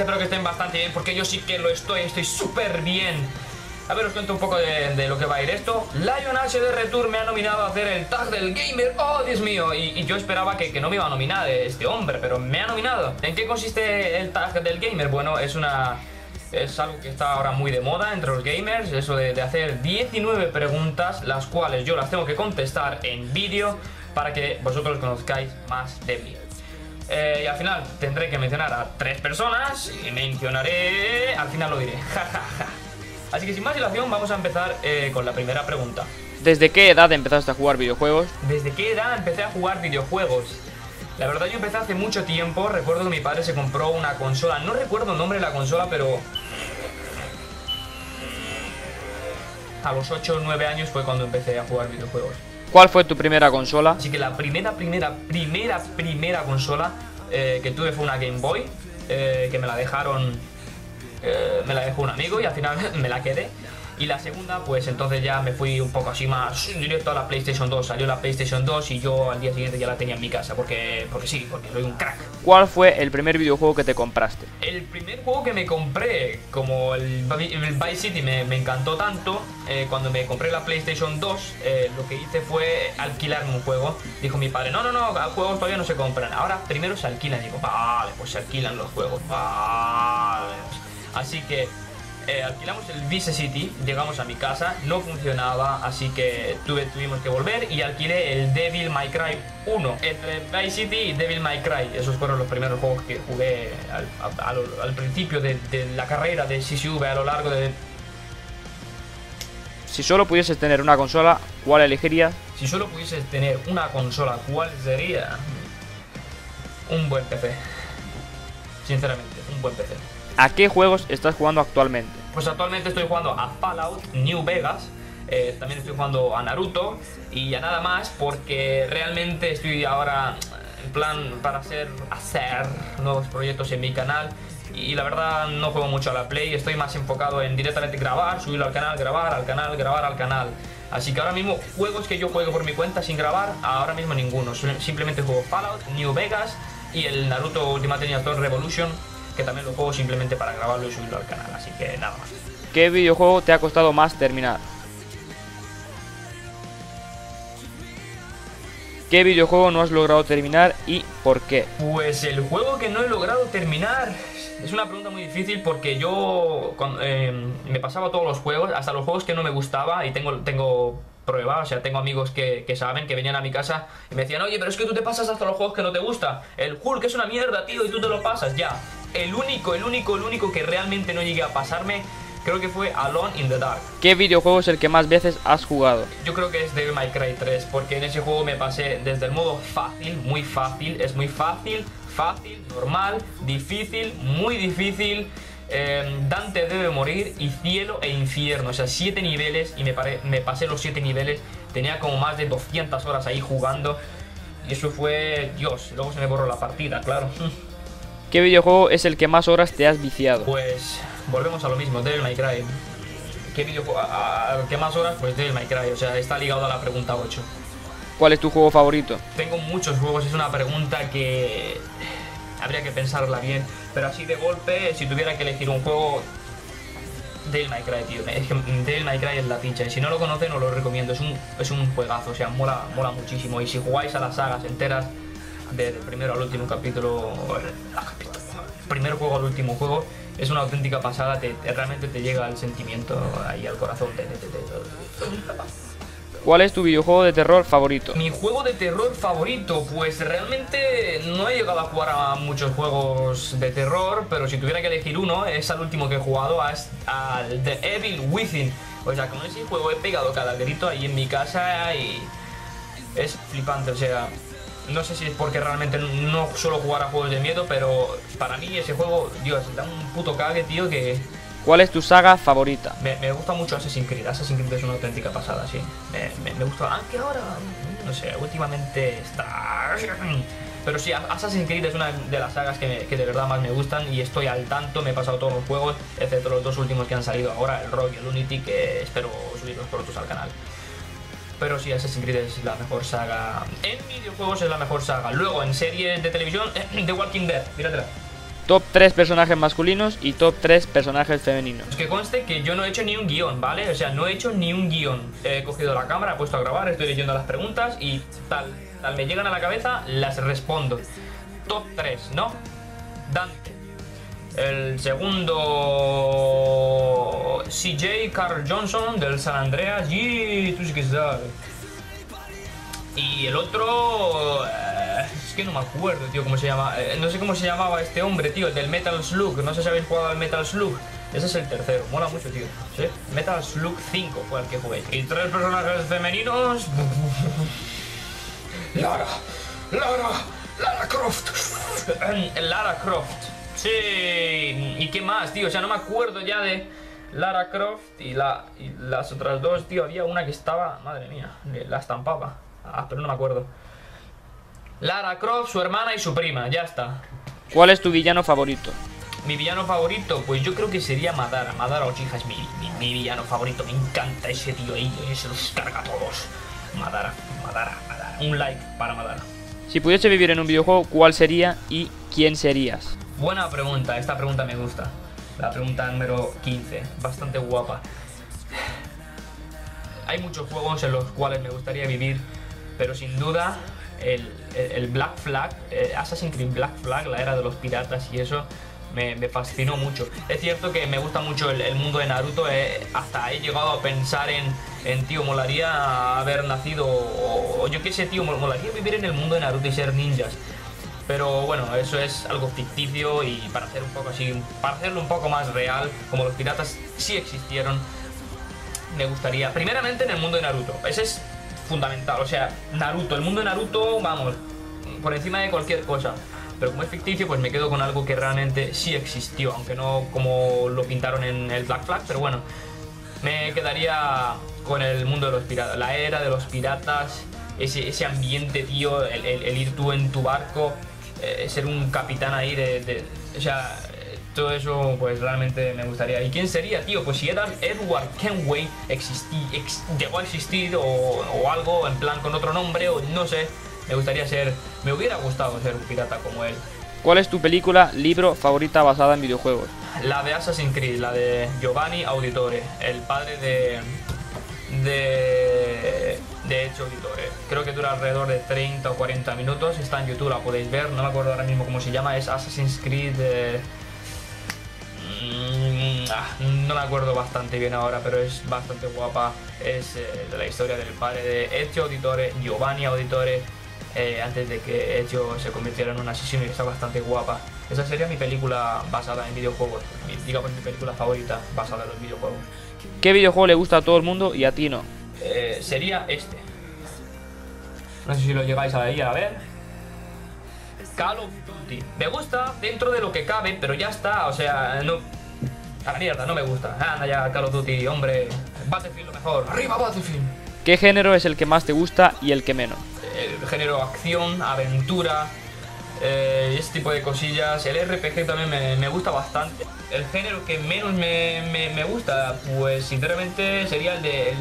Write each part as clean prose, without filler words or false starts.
espero que estén bastante bien, porque yo sí que lo estoy súper bien. A ver, os cuento un poco de lo que va a ir esto. Lion H. de Retour me ha nominado a hacer el tag del gamer. ¡Oh, Dios mío! Y yo esperaba que no me iba a nominar este hombre, pero me ha nominado. ¿En qué consiste el tag del gamer? Bueno, es algo que está ahora muy de moda entre los gamers, eso de hacer 19 preguntas, las cuales yo las tengo que contestar en vídeo para que vosotros conozcáis más de mí. Y al final tendré que mencionar a 3 personas y mencionaré... al final lo diré, jajaja. Así que sin más dilación vamos a empezar con la primera pregunta. ¿Desde qué edad empezaste a jugar videojuegos? ¿Desde qué edad empecé a jugar videojuegos? La verdad, yo empecé hace mucho tiempo. Recuerdo que mi padre se compró una consola. No recuerdo el nombre de la consola, pero... a los 8 o 9 años fue cuando empecé a jugar videojuegos. ¿Cuál fue tu primera consola? Así que la primera consola que tuve fue una Game Boy, que me la dejaron... me la dejó un amigo y al final me la quedé. Y la segunda, pues entonces ya me fui un poco así más directo a la PlayStation 2. Salió la PlayStation 2 y yo al día siguiente ya la tenía en mi casa, porque sí, porque soy un crack. ¿Cuál fue el primer videojuego que te compraste? El primer juego que me compré, como el Vice City me encantó tanto, cuando me compré la PlayStation 2, lo que hice fue alquilarme un juego. Dijo mi padre, no, juegos todavía no se compran, ahora primero se alquilan. Y digo, vale, pues se alquilan los juegos, vale. Así que alquilamos el Vice City, llegamos a mi casa, no funcionaba, así que tuvimos que volver y alquilé el Devil May Cry 1. Entre Vice City y Devil May Cry, esos fueron los primeros juegos que jugué al principio de la carrera de Sisiuve, a lo largo de... Si solo pudieses tener una consola, ¿cuál elegirías? Si solo pudieses tener una consola, ¿cuál sería? Un buen PC. Sinceramente, un buen PC. ¿A qué juegos estás jugando actualmente? Pues actualmente estoy jugando a Fallout New Vegas, también estoy jugando a Naruto y a nada más, porque realmente estoy ahora en plan para hacer nuevos proyectos en mi canal y la verdad no juego mucho a la Play, estoy más enfocado en directamente grabar, subirlo al canal, grabar, al canal, grabar, al canal. Así que ahora mismo juegos que yo juego por mi cuenta sin grabar, ahora mismo ninguno, simplemente juego Fallout New Vegas y el Naruto Ultimate Ninja Turtles Revolution, que también lo juego simplemente para grabarlo y subirlo al canal, así que nada más. ¿Qué videojuego te ha costado más terminar? ¿Qué videojuego no has logrado terminar y por qué? Pues el juego que no he logrado terminar es una pregunta muy difícil, porque yo me pasaba todos los juegos, hasta los juegos que no me gustaba, y tengo pruebas, o sea, tengo amigos que saben, que venían a mi casa y me decían, oye, pero es que tú te pasas hasta los juegos que no te gustan, el Hulk es una mierda, tío, y tú te lo pasas, ya. El único que realmente no llegué a pasarme, creo que fue Alone in the Dark. ¿Qué videojuego es el que más veces has jugado? Yo creo que es Devil May Cry 3, porque en ese juego me pasé desde el modo fácil, muy fácil, es muy fácil, fácil, normal, difícil, muy difícil, Dante debe morir y cielo e infierno, o sea, 7 niveles y me pasé los 7 niveles, tenía como más de 200 horas ahí jugando y eso fue, Dios, luego se me borró la partida, claro. ¿Qué videojuego es el que más horas te has viciado? Pues volvemos a lo mismo, Devil May Cry. ¿Qué videojuego? ¿A qué más horas? Pues Devil May Cry, o sea, está ligado a la pregunta 8. ¿Cuál es tu juego favorito? Tengo muchos juegos, es una pregunta que habría que pensarla bien, pero así de golpe, si tuviera que elegir un juego, Devil May Cry, tío. Es que Devil May Cry es la ficha, y si no lo conocen, os lo recomiendo, es un juegazo, o sea, mola muchísimo, y si jugáis a las sagas enteras, del primero al último capítulo, el primer juego al último juego, es una auténtica pasada, realmente te llega el sentimiento ahí al corazón. ¿Cuál es tu videojuego de terror favorito? Mi juego de terror favorito, pues realmente no he llegado a jugar a muchos juegos de terror, pero si tuviera que elegir uno, es al último que he jugado, al The Evil Within. O sea, con ese juego he pegado cada grito ahí en mi casa y es flipante, o sea... No sé si es porque realmente no suelo jugar a juegos de miedo, pero para mí ese juego, Dios, da un puto cague, tío, que... ¿Cuál es tu saga favorita? Me gusta mucho Assassin's Creed. Assassin's Creed es una auténtica pasada, sí. Me gusta... aunque ahora... no sé, últimamente está... Pero sí, Assassin's Creed es una de las sagas que de verdad más me gustan y estoy al tanto, me he pasado todos los juegos, excepto los dos últimos que han salido ahora, el Rogue y el Unity, que espero subirlos prontos al canal. Pero sí, Assassin's Creed es la mejor saga. En videojuegos es la mejor saga. Luego, en series de televisión, The Walking Dead, míratela. Top 3 personajes masculinos y top 3 personajes femeninos. Que conste que yo no he hecho ni un guión, ¿vale? O sea, no he hecho ni un guión. He cogido la cámara, he puesto a grabar, estoy leyendo las preguntas y tal me llegan a la cabeza, las respondo. Top 3, ¿no? Dante. El segundo, CJ Carl Johnson del San Andreas. Y tú sí que sabes. Y el otro, es que no me acuerdo, tío, cómo se llama. No sé cómo se llamaba este hombre, tío, el del Metal Slug. No sé si habéis jugado al Metal Slug. Ese es el tercero, mola mucho, tío. ¿Sí? Metal Slug 5 fue el que jugué. Y tres personajes femeninos. Lara Croft. Lara Croft. Sí. ¿Y qué más, tío? O sea, no me acuerdo ya de Lara Croft y las otras dos, tío. Había una que estaba, madre mía, la estampaba. Ah, pero no me acuerdo. Lara Croft, su hermana y su prima, ya está. ¿Cuál es tu villano favorito? Mi villano favorito, pues yo creo que sería Madara. Madara Oshija es mi villano favorito. Me encanta ese tío ahí, se los carga a todos. Madara. Un like para Madara. Si pudiese vivir en un videojuego, ¿cuál sería y quién serías? Buena pregunta, esta pregunta me gusta. La pregunta número 15, bastante guapa. Hay muchos juegos en los cuales me gustaría vivir, pero sin duda el Black Flag, Assassin's Creed Black Flag, la era de los piratas y eso, me fascinó mucho. Es cierto que me gusta mucho el mundo de Naruto, hasta he llegado a pensar en tío, molaría haber nacido, o yo qué sé, tío, molaría vivir en el mundo de Naruto y ser ninjas. Pero bueno, eso es algo ficticio y para hacer un poco así, para hacerlo un poco más real, como los piratas sí existieron, me gustaría, primeramente en el mundo de Naruto, ese es fundamental, o sea, Naruto, el mundo de Naruto, vamos, por encima de cualquier cosa, pero como es ficticio, pues me quedo con algo que realmente sí existió, aunque no como lo pintaron en el Black Flag, pero bueno, me quedaría con el mundo de los piratas, la era de los piratas, ese ambiente, tío, el ir tú en tu barco, ser un capitán ahí, o sea, todo eso, pues realmente me gustaría. ¿Y quién sería, tío? Pues si Edward Kenway llegó a existir o algo en plan con otro nombre o no sé, me hubiera gustado ser un pirata como él. ¿Cuál es tu película, libro favorita basada en videojuegos? La de Assassin's Creed, la de Giovanni Auditore, el padre de Ezio Auditore. Creo que dura alrededor de 30 o 40 minutos, está en YouTube, la podéis ver, no me acuerdo ahora mismo cómo se llama, es Assassin's Creed... no me acuerdo bastante bien ahora, pero es bastante guapa. Es de la historia del padre de Ezio Auditore, Giovanni Auditore, antes de que Ezio se convirtiera en un asesino, y está bastante guapa. Esa sería mi película basada en videojuegos, digamos mi película favorita basada en los videojuegos. ¿Qué videojuego le gusta a todo el mundo y a ti no? Sería este. No sé si lo llegáis a ver, Call of Duty. Me gusta dentro de lo que cabe, pero ya está, o sea, no... A la mierda, no me gusta. Anda ya, Call of Duty, hombre. Battlefield lo mejor. ¡Arriba Battlefield! ¿Qué género es el que más te gusta y el que menos? El género acción, aventura, este tipo de cosillas. El RPG también me gusta bastante. El género que menos me gusta, pues sinceramente sería el de...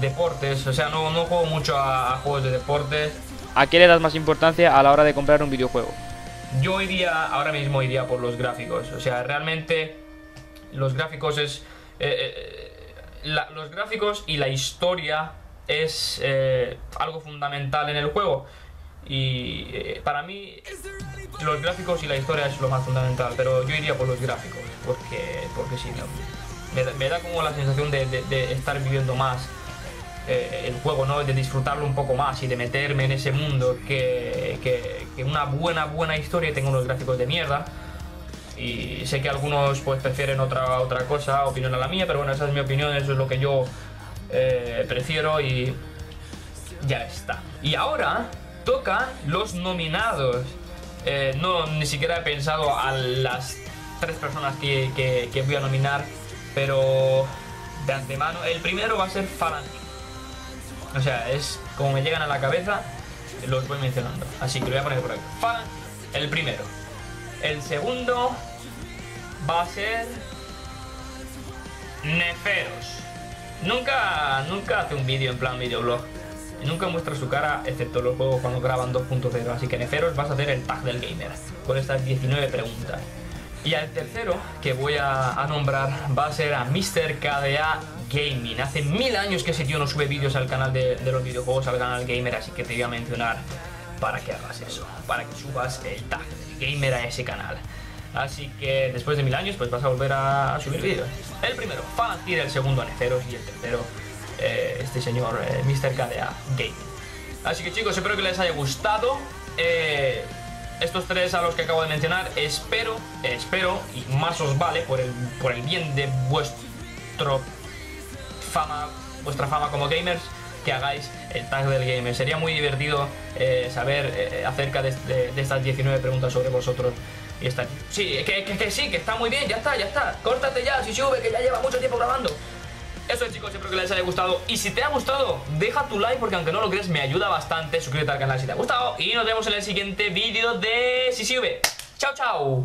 Deportes, o sea, no juego mucho a juegos de deportes. ¿A qué le das más importancia a la hora de comprar un videojuego? Yo ahora mismo iría por los gráficos, o sea, realmente los gráficos los gráficos y la historia es algo fundamental en el juego. Y para mí los gráficos y la historia es lo más fundamental, pero yo iría por los gráficos, porque sí, me da como la sensación de estar viviendo más el juego, ¿no? De disfrutarlo un poco más y de meterme en ese mundo que una buena historia, y tengo unos gráficos de mierda y sé que algunos pues prefieren otra cosa, opinión a la mía, pero bueno, esa es mi opinión, eso es lo que yo prefiero y ya está. Y ahora toca los nominados. No, ni siquiera he pensado a las tres personas que voy a nominar, pero de antemano el primero va a ser Falanhir. O sea, es como me llegan a la cabeza, los voy mencionando. Así que lo voy a poner por aquí. Falanhir, el primero. El segundo va a ser Neferos. Nunca hace un vídeo en plan videoblog. nunca muestra su cara, excepto los juegos cuando graban 2.0, así que Neferos vas a hacer el tag del gamer con estas 19 preguntas. Y el tercero que voy a nombrar va a ser a ImMrKDAGaming. Hace 1000 años que ese tío no sube vídeos al canal de los videojuegos, al canal gamer, así que te voy a mencionar para que hagas eso, para que subas el tag del gamer a ese canal. Así que después de 1000 años pues vas a volver a subir vídeos. El primero, Falanhir, el segundo, Neferos, y el tercero, este señor, ImMrKDAGaming. Así que chicos, espero que les haya gustado. Estos tres a los que acabo de mencionar, espero, y más os vale, por el bien de vuestra fama como gamers, que hagáis el tag del gamer. Sería muy divertido saber acerca de estas 19 preguntas sobre vosotros. Y está, sí, que sí, que está muy bien, ya está. Córtate ya, Sisiuve, que ya lleva mucho tiempo grabando. Eso es, chicos, espero que les haya gustado. Y si te ha gustado, deja tu like, porque aunque no lo creas, me ayuda bastante. Suscríbete al canal si te ha gustado. Y nos vemos en el siguiente vídeo de Sisiuve. Chao, chao.